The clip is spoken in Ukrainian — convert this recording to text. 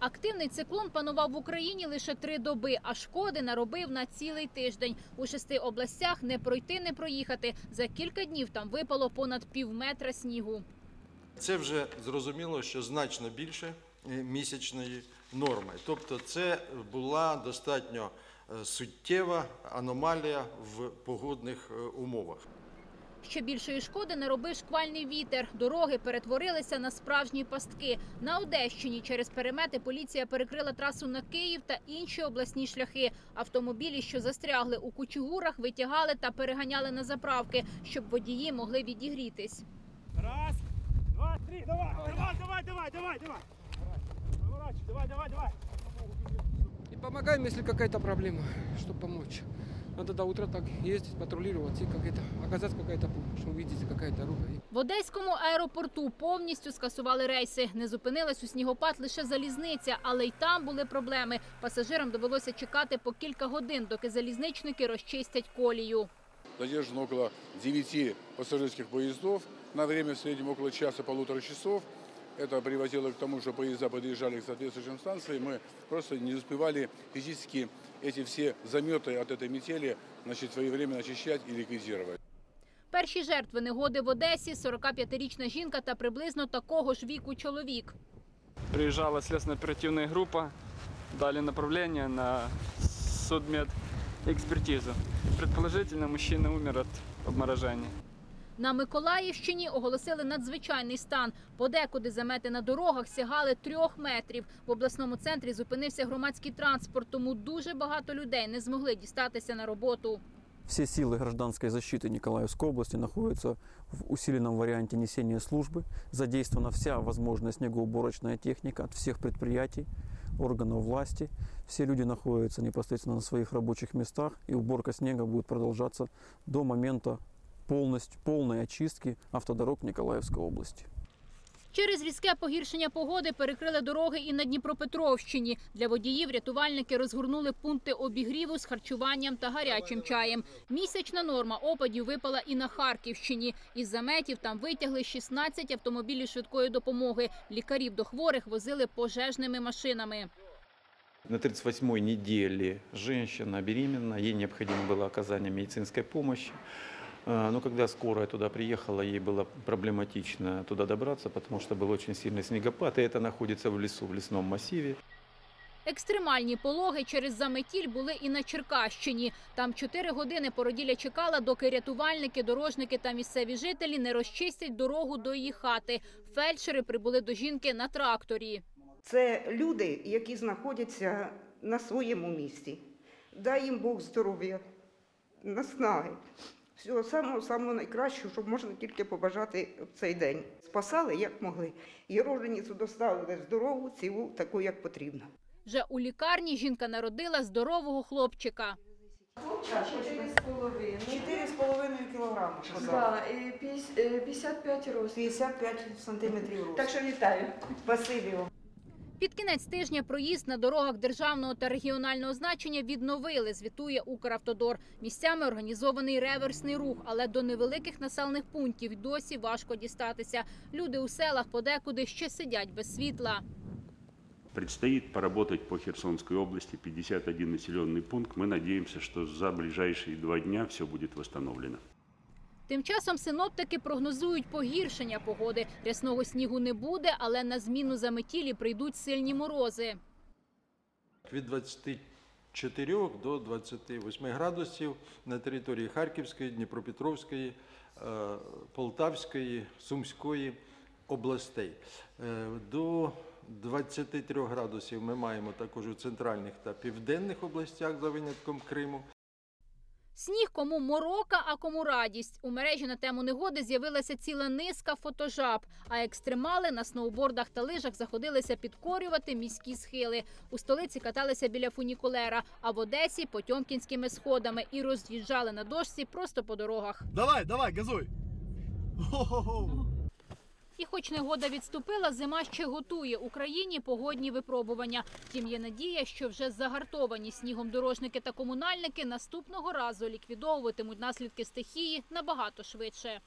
Активний циклон панував в Україні лише 3 доби, а шкоди наробив на цілий тиждень. У 6 областях не пройти, не проїхати. За кілька днів там випало понад півметра снігу. Це вже зрозуміло, що значно більше місячної норми. Тобто це була достатньо суттєва аномалія в погодних умовах. Ще більшої шкоди наробив шквальний вітер. Дороги перетворилися на справжні пастки. На Одещині через перемети поліція перекрила трасу на Київ та інші обласні шляхи. Автомобілі, що застрягли у кучугурах, витягали та переганяли на заправки, щоб водії могли відігрітись. Раз, два, три, давай, давай, давай, давай, давай. Поворачивай, давай, давай, давай. И помогаем, если какая-то проблема, чтобы помочь. Надо до утра так їздити, патрулювати, оказати якусь допомогу, побачити якась дорога. В Одеському аеропорту повністю скасували рейси. Не зупинилась у снігопад лише залізниця, але й там були проблеми. Пасажирам довелося чекати по кілька годин, доки залізничники розчистять колію. Задержано около 9 пасажирських поїздів. На время в середньому около часа-полутора часов. Это приводило к тому, что поезда подъезжали к соответствующим станциям. Мы просто не успевали физически эти все заметы от этой метели, значит, своевременно очищать и ликвидировать. Перші жертви негоди в Одесі – 45-річна жінка та приблизно такого ж віку чоловік. Приїжджала слідчо-оперативна група, дали направлення на судмедекспертизу. Предположительно, мужчина умер від обмороження. На Миколаївщині оголосили надзвичайний стан. Подекуди замети на дорогах сягали 3 метрів. В обласному центрі зупинився громадський транспорт, тому дуже багато людей не змогли дістатися на роботу. Все силы гражданской защиты Николаевской области находятся в усиленном варианте несения службы. Задействована вся возможная снегоуборочная техника от всех предприятий, органов власти. Все люди находятся непосредственно на своих рабочих местах, и уборка снега будет продолжаться до момента повної очистки автодорог Миколаївської області. Через різке погіршення погоди перекрили дороги і на Дніпропетровщині. Для водіїв рятувальники розгорнули пункти обігріву з харчуванням та гарячим чаєм. Місячна норма опадів випала і на Харківщині. Із заметів там витягли 16 автомобілів швидкої допомоги. Лікарів до хворих возили пожежними машинами. На 38-й неділі жінка беременна, їй необхідно було оказання медичної допомоги. Но когда скорая туда приехала, ей было проблематично туда добраться, потому что был очень сильный снегопад, и это находится в лесу, в лесном массиве. Екстремальні пологи через заметіль були і на Черкащині. Там 4 години породілля чекала, доки рятувальники, дорожники та місцеві жителі не розчистять дорогу до її хати. Фельдшери прибули до жінки на тракторі. Це люди, які знаходяться на своєму місці. Дай їм Бог здоров'я, наснаги. Всього самого найкращого, щоб можна тільки побажати в цей день. Спасали, як могли. І роженицю доставили здорову, цілу, таку, як потрібно. Вже у лікарні жінка народила здорового хлопчика. Хлопчик 4,5 кілограма. 55 рост. 55 сантиметрів рост. Так що вітаю. Спасибі вам. Під кінець тижня проїзд на дорогах державного та регіонального значення відновили, звітує Укравтодор. Місцями організований реверсний рух, але до невеликих населених пунктів досі важко дістатися. Люди у селах подекуди ще сидять без світла. Предстоит поработать по Херсонской области, 51 населенный пункт. Мы надеемся, что за ближайшие 2 дня все будет восстановлено. Тим часом синоптики прогнозують погіршення погоди. Рясного снігу не буде, але на зміну заметілі прийдуть сильні морози. Від 24 до 28 градусів на території Харківської, Дніпропетровської, Полтавської, Сумської областей. До 23 градусів ми маємо також у центральних та південних областях, за винятком Криму. Сніг кому морока, а кому радість. У мережі на тему негоди з'явилася ціла низка фотожаб, а екстремали на сноубордах та лижах заходилися підкорювати міські схили. У столиці каталися біля фунікулера, а в Одесі – потьомкінськими сходами і роз'їжджали на дошці просто по дорогах. Давай, давай, газуй! І хоч негода відступила, зима ще готує Україні погодні випробування. Втім, є надія, що вже загартовані снігом дорожники та комунальники наступного разу ліквідовуватимуть наслідки стихії набагато швидше.